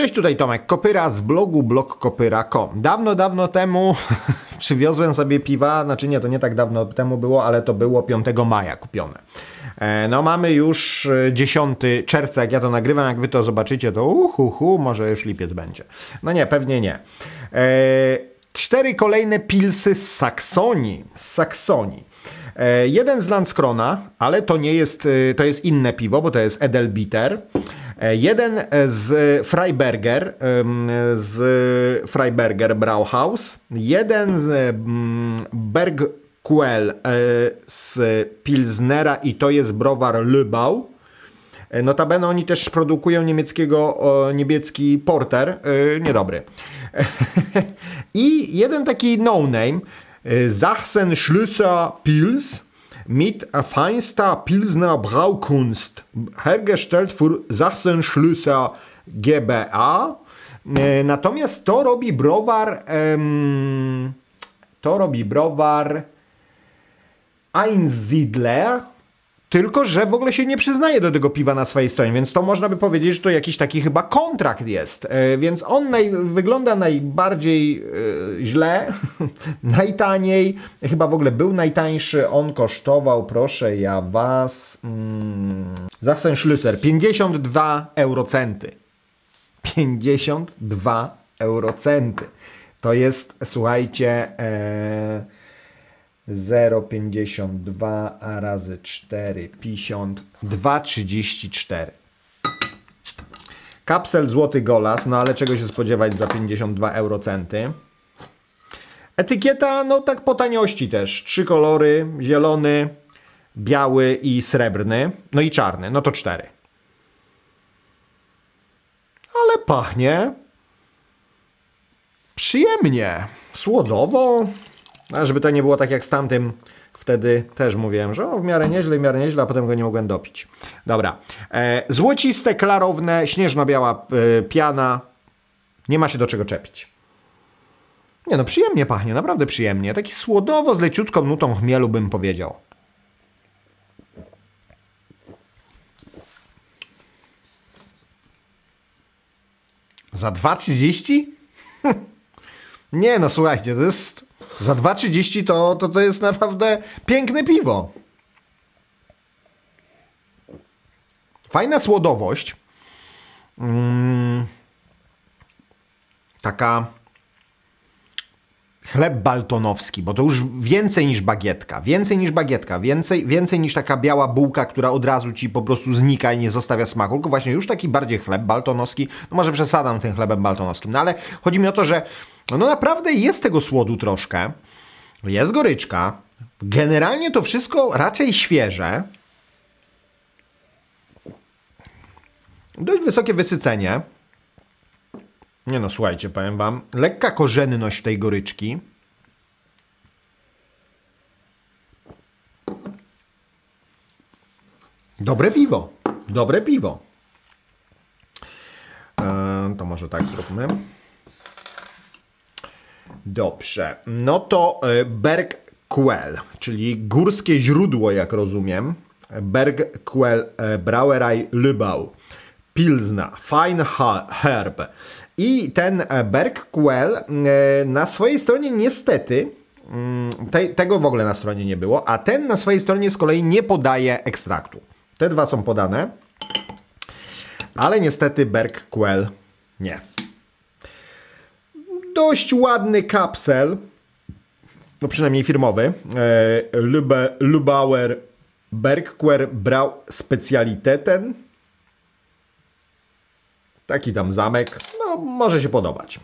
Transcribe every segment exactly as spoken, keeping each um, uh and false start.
Cześć, tutaj Tomek Kopyra z blogu blog kropka kopyra kropka com. Dawno, dawno temu przywiozłem sobie piwa, znaczy nie, to nie tak dawno temu było, ale to było piątego maja kupione. E, no mamy już dziesiątego czerwca, jak ja to nagrywam, jak wy to zobaczycie, to uhuhu, może już lipiec będzie. No nie, pewnie nie. E, cztery kolejne pilsy z Saksonii. Z Saksonii. E, jeden z Landskrona, ale to nie jest, to jest inne piwo, bo to jest Edelbitter. Jeden z Freiberger, z Freiberger Brauhaus, jeden z Bergquell z Pilznera i to jest Browar Löbau. Notabene oni też produkują niemieckiego, niemiecki porter, niedobry. I jeden taki no-name, Sachsen-Schlüsser Pils. Mit feinster Pilsner Braukunst, hergestellt für Sachsen-Schlüsser GmbH. E, natomiast to robi browar, em, to robi browar Einsiedler, tylko że w ogóle się nie przyznaje do tego piwa na swojej stronie, więc to można by powiedzieć, że to jakiś taki chyba kontrakt jest. E, więc on naj, wygląda najbardziej e, źle, najtaniej, chyba w ogóle był najtańszy. On kosztował, proszę ja was, mm, Sachsen-Schlüsser, pięćdziesiąt dwa eurocenty. pięćdziesiąt dwa eurocenty. To jest, słuchajcie... E, zero przecinek pięćdziesiąt dwa razy cztery, pięćdziesiąt, dwa przecinek trzydzieści cztery. Kapsel złoty golas, no ale czego się spodziewać za pięćdziesiąt dwa eurocenty. Etykieta, no tak po taniości też. Trzy kolory, zielony, biały i srebrny, no i czarny, no to cztery. Ale pachnie przyjemnie, słodowo. A żeby to nie było tak jak z tamtym, wtedy też mówiłem, że o, w miarę nieźle, w miarę nieźle, a potem go nie mogłem dopić. Dobra. E, złociste, klarowne, śnieżno-biała e, piana. Nie ma się do czego czepić. Nie no, przyjemnie pachnie, naprawdę przyjemnie. Taki słodowo, z leciutką nutą chmielu bym powiedział. Za dwa trzydzieści? Nie no, słuchajcie, to jest... Za dwa trzydzieści to, to, to jest naprawdę piękne piwo. Fajna słodowość. Mm, taka chleb baltonowski, bo to już więcej niż bagietka. Więcej niż bagietka. Więcej, więcej niż taka biała bułka, która od razu ci po prostu znika i nie zostawia smaku. Tylko właśnie już taki bardziej chleb baltonowski. No może przesadam tym chlebem baltonowskim. No ale chodzi mi o to, że no naprawdę jest tego słodu troszkę, jest goryczka, generalnie to wszystko raczej świeże, dość wysokie wysycenie, nie no słuchajcie, powiem wam, lekka korzenność tej goryczki, dobre piwo, dobre piwo, eee, to może tak zróbmy. Dobrze, no to Bergquell, czyli górskie źródło, jak rozumiem. Bergquell Brauerei Löbau. Pilsna, Fine Herb. I ten Bergquell na swojej stronie niestety, te, tego w ogóle na stronie nie było, a ten na swojej stronie z kolei nie podaje ekstraktu. Te dwa są podane, ale niestety Bergquell nie. Dość ładny kapsel, no przynajmniej firmowy, e, Lubauer Bergquell Brau Spezialitäten. Taki tam zamek, no może się podobać.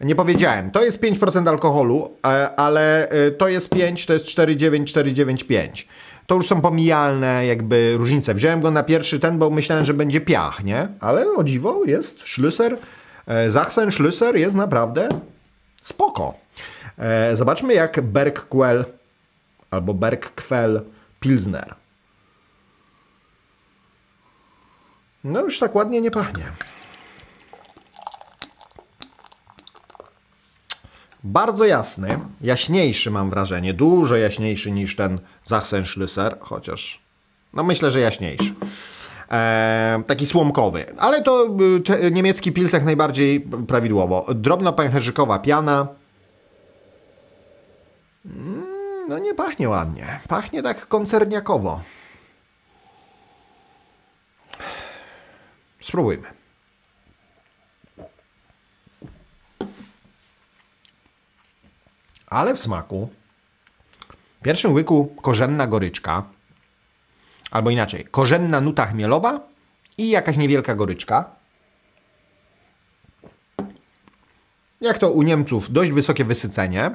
Nie powiedziałem, to jest pięć procent alkoholu, ale to jest pięć, to jest cztery przecinek dziewięć, cztery przecinek dziewięć pięć. To już są pomijalne jakby różnice. Wziąłem go na pierwszy ten, bo myślałem, że będzie piach, nie? Ale o dziwo jest Schlüsser. Sachsen-Schlüsser jest naprawdę spoko. E, zobaczmy jak Bergquell albo Bergquell Pilsner. No już tak ładnie nie pachnie. Bardzo jasny, jaśniejszy mam wrażenie, dużo jaśniejszy niż ten Sachsen-Schlüsser, chociaż no myślę, że jaśniejszy. e, taki słomkowy, ale to te, niemiecki pilsach najbardziej prawidłowo. Drobno pęcherzykowa piana. No nie pachnie ładnie, pachnie tak koncerniakowo. Spróbujmy. Ale w smaku. W pierwszym łyku korzenna goryczka, albo inaczej, korzenna nuta chmielowa i jakaś niewielka goryczka. Jak to u Niemców, dość wysokie wysycenie.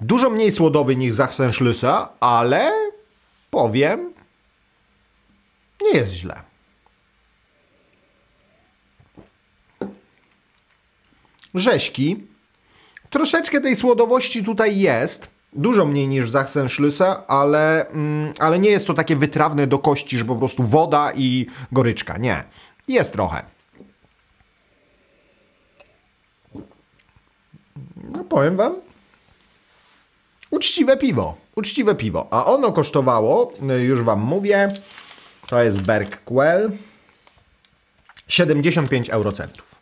Dużo mniej słodowy niż Sachsen-Schlüsser, ale powiem, nie jest źle. Rześki. Troszeczkę tej słodowości tutaj jest. Dużo mniej niż w Sachsen-Schlüsser, ale, mm, ale nie jest to takie wytrawne do kości, że po prostu woda i goryczka. Nie. Jest trochę. No powiem wam. Uczciwe piwo. Uczciwe piwo. A ono kosztowało, już wam mówię, to jest Bergquell, siedemdziesiąt pięć eurocentów.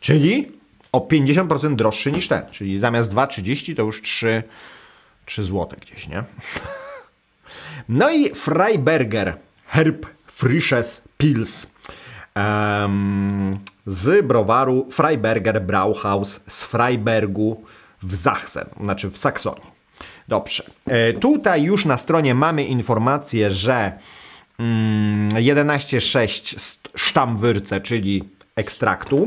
Czyli o pięćdziesiąt procent droższy niż ten. Czyli zamiast dwa trzydzieści to już trzy złote gdzieś, nie? No i Freiberger Herb Frisches Pils um, z browaru Freiberger Brauhaus z Freibergu w Sachsen, znaczy w Saksonii. Dobrze. E, tutaj już na stronie mamy informację, że mm, jedenaście przecinek sześć Stammwürze, czyli ekstraktu.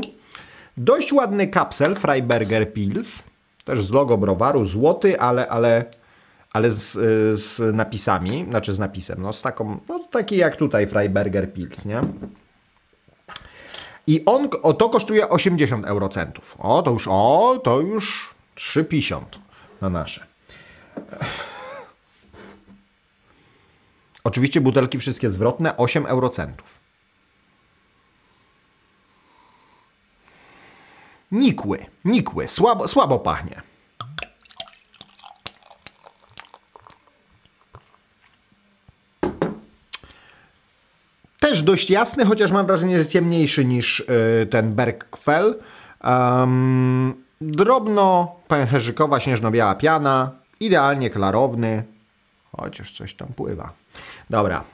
Dość ładny kapsel Freiberger Pils, też z logo browaru, złoty, ale, ale, ale z, z napisami, znaczy z napisem, no z taką, no taki jak tutaj Freiberger Pils, nie? I on, o, to kosztuje osiemdziesiąt eurocentów. O, to już, o, to już trzy pięćdziesiąt na nasze. Oczywiście butelki wszystkie zwrotne, osiem eurocentów. Nikły, nikły, słabo, słabo pachnie. Też dość jasny, chociaż mam wrażenie, że ciemniejszy niż yy, ten Bergquell. Um, drobno pęcherzykowa, śnieżno-biała piana, idealnie klarowny, chociaż coś tam pływa. Dobra.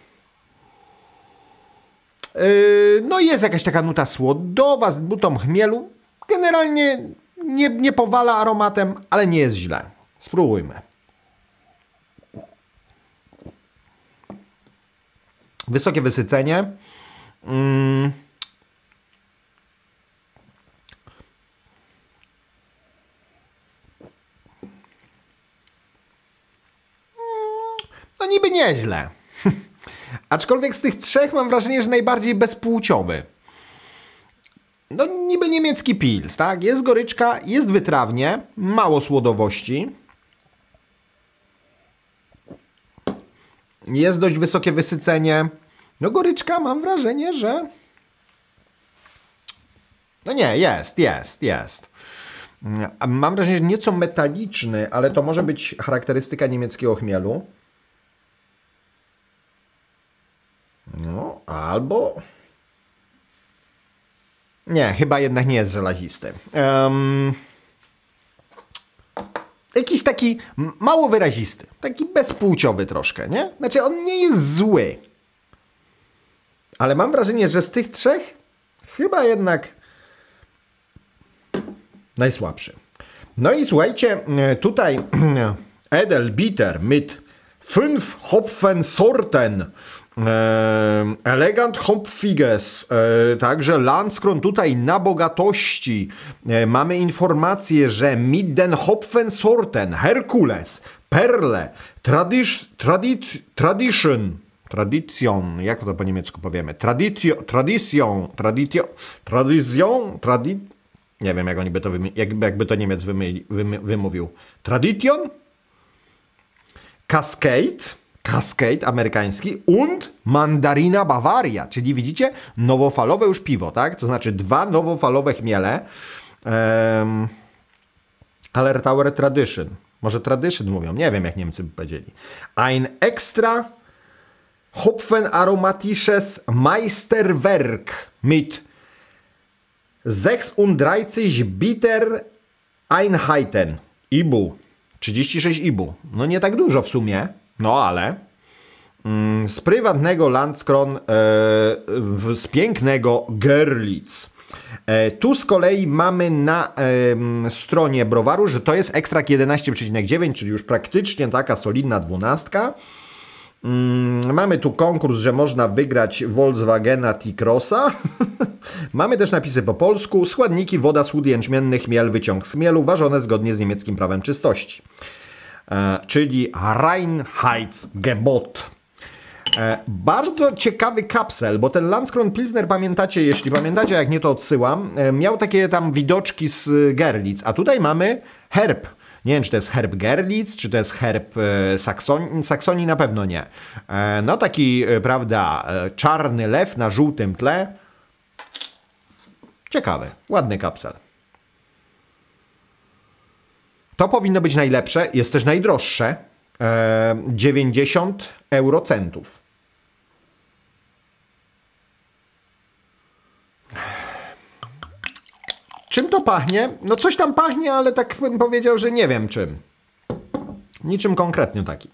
Yy, no i jest jakaś taka nuta słodowa z butą chmielu. Generalnie nie, nie powala aromatem, ale nie jest źle. Spróbujmy. Wysokie wysycenie. Mm. No niby nieźle. Aczkolwiek z tych trzech mam wrażenie, że najbardziej bezpłciowy. No niby niemiecki pils, tak? Jest goryczka, jest wytrawnie, mało słodowości. Jest dość wysokie wysycenie. No goryczka, mam wrażenie, że... No nie, jest, jest, jest. Mam wrażenie, że nieco metaliczny, ale to może być charakterystyka niemieckiego chmielu. No, albo... Nie, chyba jednak nie jest żelazisty. Um, jakiś taki mało wyrazisty. Taki bezpłciowy troszkę, nie? Znaczy on nie jest zły. Ale mam wrażenie, że z tych trzech chyba jednak najsłabszy. No i słuchajcie, tutaj Edelbitter mit fünf Hopfensorten. Eee, elegant Hopfiges, eee, także Landskron tutaj na bogatości. Eee, mamy informację, że mit den Hopfensorten, Herkules, Perle, tradis, tradic, Tradition, Tradition, jak to po niemiecku powiemy, Traditio, Tradition, Traditio, Tradition, Tradit, nie wiem jak oni by to, jakby, jakby to Niemiec wymy, wymy, wymówił, Tradition, Cascade, Cascade amerykański und Mandarina Bavaria, czyli widzicie, nowofalowe już piwo, tak? To znaczy dwa nowofalowe chmiele. Um, Hallertauer Tradition. Może Tradition mówią, nie wiem jak Niemcy by powiedzieli. Ein extra hopfenaromatisches Meisterwerk mit sechsunddreißig Bittereinheiten. I B U. trzydzieści sześć I B U. No nie tak dużo w sumie, no ale mm, z prywatnego Landskron, e, w, z pięknego Görlitz. E, tu z kolei mamy na e, stronie browaru, że to jest ekstrakt jedenaście przecinek dziewięć, czyli już praktycznie taka solidna dwunastka. Mm, mamy tu konkurs, że można wygrać Volkswagena T-Crossa. Mamy też napisy po polsku. Składniki: woda, słód jęczmienny, chmiel, wyciąg z chmielu, ważone zgodnie z niemieckim prawem czystości. E, czyli Reinheitsgebot. E, bardzo ciekawy kapsel, bo ten Landskron Pilsner, pamiętacie, jeśli pamiętacie, jak nie to odsyłam, e, miał takie tam widoczki z Görlitz, a tutaj mamy herb. Nie wiem, czy to jest herb Görlitz, czy to jest herb e, Saksonii. Saksonii na pewno nie. E, no taki, e, prawda, e, czarny lew na żółtym tle. Ciekawy, ładny kapsel. To powinno być najlepsze, jest też najdroższe. E, dziewięćdziesiąt eurocentów. Czym to pachnie? No coś tam pachnie, ale tak bym powiedział, że nie wiem czym. Niczym konkretnym taki.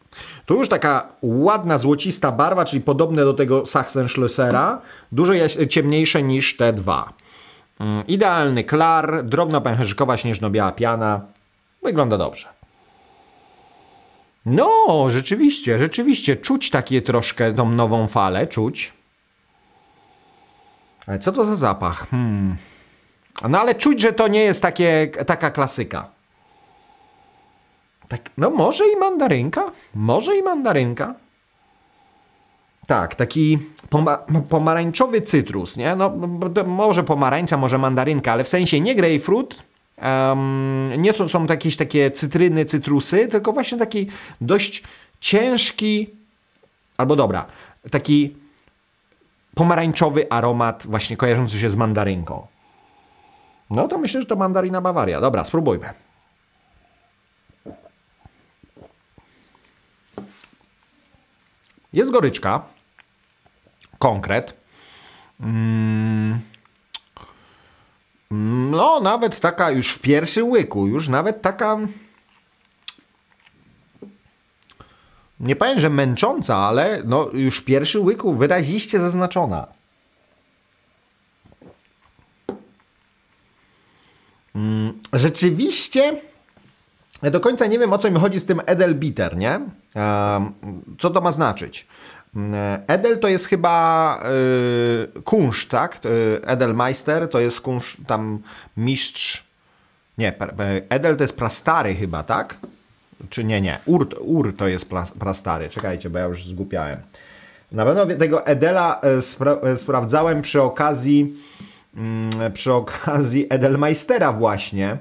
Tu już taka ładna, złocista barwa, czyli podobne do tego Sachsen-Schlössera. Dużo ciemniejsze niż te dwa. Mm, idealny klar, drobno pęcherzykowa, śnieżno-biała piana. Wygląda dobrze. No, rzeczywiście, rzeczywiście. Czuć takie troszkę tą nową falę, czuć. Ale co to za zapach? Hmm... No ale czuć, że to nie jest takie, taka klasyka. Tak, no może i mandarynka? Może i mandarynka? Tak, taki poma pomarańczowy cytrus, nie? No może pomarańcza, może mandarynka, ale w sensie nie grejpfrut, um, nie są, są jakieś takie cytryny, cytrusy, tylko właśnie taki dość ciężki, albo dobra, taki pomarańczowy aromat właśnie kojarzący się z mandarynką. No to myślę, że to mandarina Bavaria. Dobra, spróbujmy. Jest goryczka. Konkret. Mm. No, nawet taka już w pierwszym łyku. Już nawet taka... Nie powiem, że męcząca, ale no już w pierwszym łyku wyraziście zaznaczona. Rzeczywiście ja do końca nie wiem, o co mi chodzi z tym Edelbitter, nie? Co to ma znaczyć? Edel to jest chyba yy, kunsz, tak? Edelmeister to jest kunsz, tam mistrz... Nie, Edel to jest prastary chyba, tak? Czy nie, nie. Ur, ur to jest pra, prastary. Czekajcie, bo ja już zgłupiałem. Na pewno tego Edela spra sprawdzałem przy okazji... Mm, przy okazji Edelmeistera właśnie.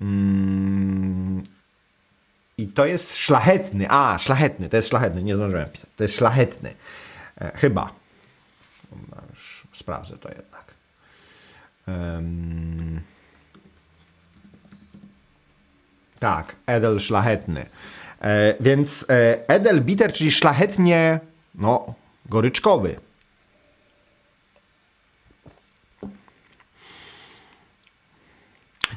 Mm. I to jest szlachetny. A, szlachetny, to jest szlachetny, nie zdążyłem pisać. To jest szlachetny. E, chyba. No, już sprawdzę to jednak. Um. Tak, Edel szlachetny. E, więc e, Edelbitter, czyli szlachetnie, no, goryczkowy.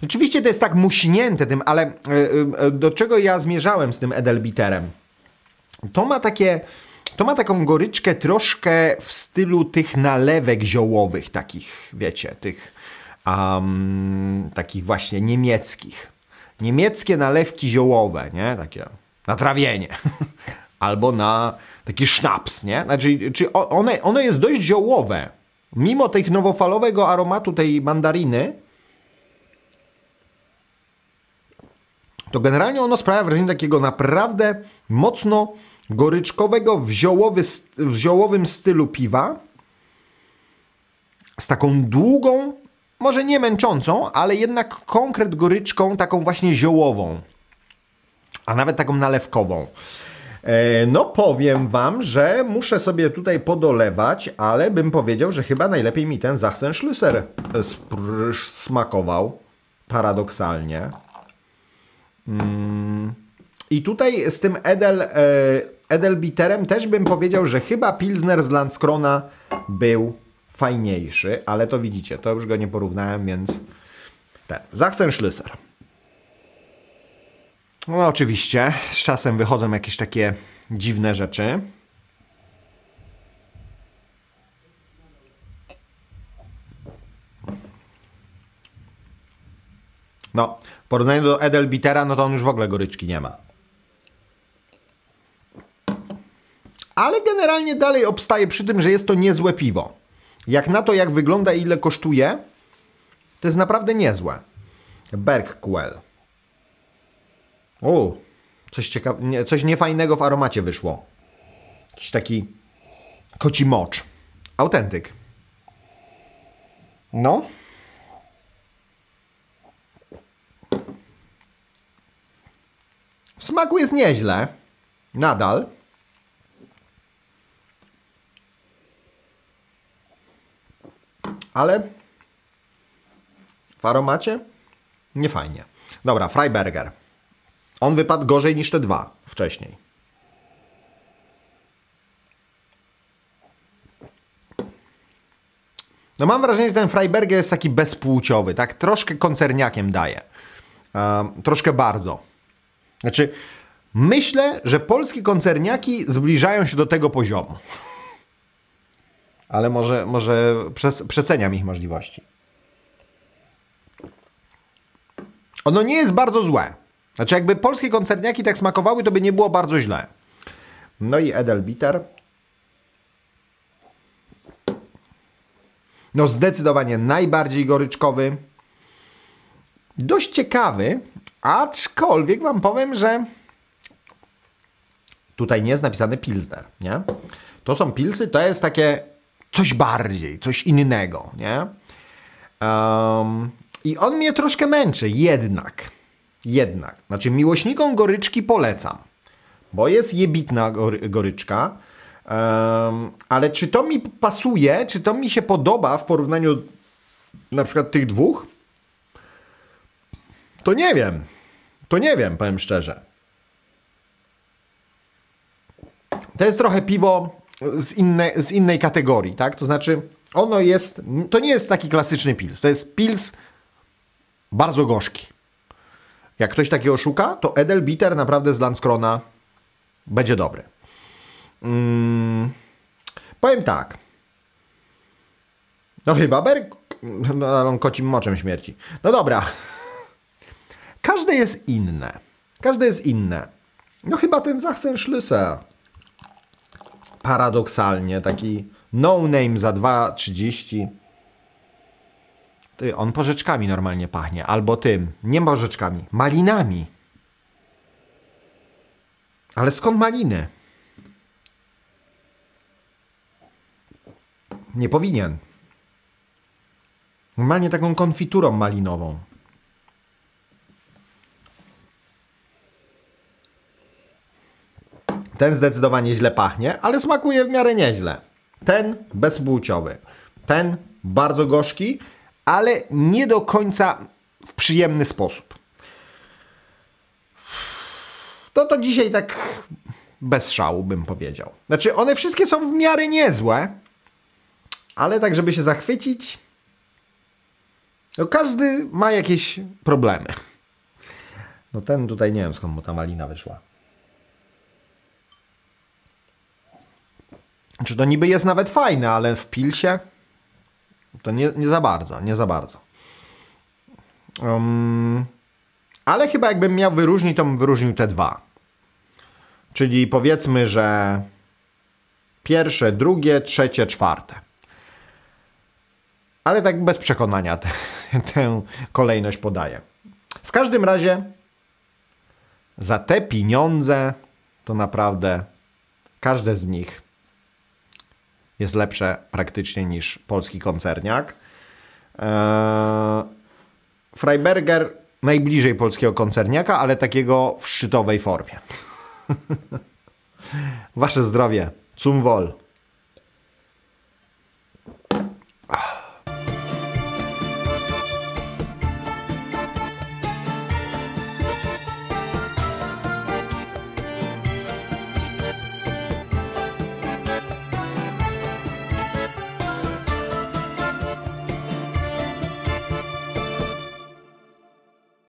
Oczywiście to jest tak muśnięte tym, ale do czego ja zmierzałem z tym Edelbitterem? To ma takie, to ma taką goryczkę troszkę w stylu tych nalewek ziołowych takich, wiecie, tych um, takich właśnie niemieckich. Niemieckie nalewki ziołowe, nie? Takie na trawienie. Albo na taki sznaps, nie? Znaczy, czy one, ono jest dość ziołowe. Mimo tych nowofalowego aromatu tej mandaryny, to generalnie ono sprawia wrażenie takiego naprawdę mocno goryczkowego w, ziołowy, w ziołowym stylu piwa z taką długą, może nie męczącą, ale jednak konkret goryczką taką właśnie ziołową, a nawet taką nalewkową. E, no powiem wam, że muszę sobie tutaj podolewać, ale bym powiedział, że chyba najlepiej mi ten Sachsen-Schlüsser smakował paradoksalnie. Mm. I tutaj z tym Edel, Edelbitterem też bym powiedział, że chyba Pilsner z Landskrona był fajniejszy, ale to widzicie, to już go nie porównałem, więc ten. Sachsen-Schlüsser. No oczywiście, z czasem wychodzą jakieś takie dziwne rzeczy. No, w porównaniu do Edelbittera, no to on już w ogóle goryczki nie ma. Ale generalnie dalej obstaję przy tym, że jest to niezłe piwo. Jak na to, jak wygląda i ile kosztuje, to jest naprawdę niezłe. Bergquell. O, coś ciekawego, coś niefajnego w aromacie wyszło. Jakiś taki koci mocz. Autentyk. No. W smaku jest nieźle. Nadal. Ale w aromacie nie fajnie. Dobra, Freiberger. On wypadł gorzej niż te dwa wcześniej. No mam wrażenie, że ten Freiberger jest taki bezpłciowy, tak? Troszkę koncerniakiem daje. Um, troszkę bardzo. Znaczy, myślę, że polskie koncerniaki zbliżają się do tego poziomu. Ale może, może przeceniam ich możliwości. Ono nie jest bardzo złe. Znaczy, jakby polskie koncerniaki tak smakowały, to by nie było bardzo źle. No i Edelbitter. No zdecydowanie najbardziej goryczkowy. Dość ciekawy, aczkolwiek wam powiem, że tutaj nie jest napisane Pilsner, nie? To są pilsy, to jest takie coś bardziej, coś innego, nie? Um, I on mnie troszkę męczy, jednak. Jednak. Znaczy miłośnikom goryczki polecam, bo jest jebitna goryczka, um, ale czy to mi pasuje, czy to mi się podoba w porównaniu na przykład tych dwóch? To nie wiem. To nie wiem, powiem szczerze. To jest trochę piwo z, inne, z innej kategorii, tak? To znaczy, ono jest... To nie jest taki klasyczny pils. To jest pils bardzo gorzki. Jak ktoś takiego szuka, to Edelbitter naprawdę z Landskrona będzie dobry. Hmm, powiem tak. No chyba Berg... No, ale on kocim moczem śmierci. No dobra. Każde jest inne. Każde jest inne. No chyba ten Sachsen-Schlüsser. Paradoksalnie taki no-name za dwa trzydzieści. Ty, on porzeczkami normalnie pachnie. Albo tym. Nie porzeczkami. Malinami. Ale skąd maliny? Nie powinien. Normalnie taką konfiturą malinową. Ten zdecydowanie źle pachnie, ale smakuje w miarę nieźle. Ten bezpłciowy. Ten bardzo gorzki, ale nie do końca w przyjemny sposób. To to dzisiaj tak bez szału bym powiedział. Znaczy one wszystkie są w miarę niezłe, ale tak żeby się zachwycić, to każdy ma jakieś problemy. No ten tutaj nie wiem skąd mu ta malina wyszła. Czy to niby jest nawet fajne, ale w pilsie to nie, nie za bardzo, nie za bardzo. Um, ale chyba jakbym miał wyróżnić, to bym wyróżnił te dwa. Czyli powiedzmy, że pierwsze, drugie, trzecie, czwarte. Ale tak bez przekonania te, tę kolejność podaję. W każdym razie za te pieniądze to naprawdę każde z nich jest lepsze praktycznie niż polski koncerniak. Eee, Freiberger najbliżej polskiego koncerniaka, ale takiego w szczytowej formie. Wasze zdrowie. Zum Wohl.